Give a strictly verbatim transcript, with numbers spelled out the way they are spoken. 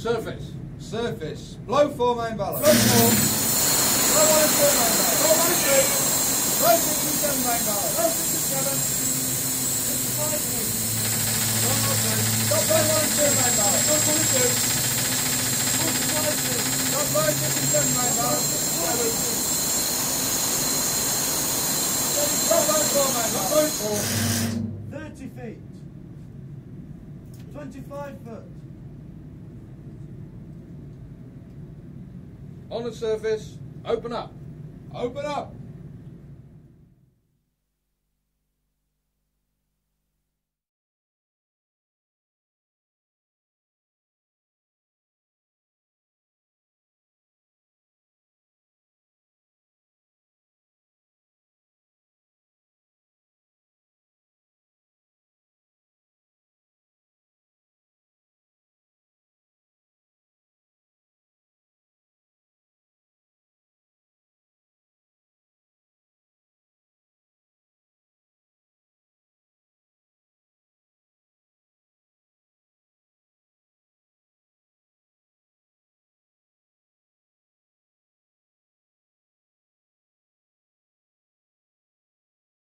Surface. Surface. Blowform main ballast. Blowform. Blow one and four main ballast. Blow one and three. Blow six and seven main ballast. Blow six and seven. six and five. Stop by one and two, mate, Barry. Stop one and two. Stop by six and seven, mate, Barry. Stop by four, mate, Barry. Four. Thirty feet. Twenty-five foot. On the surface, open up. Open up.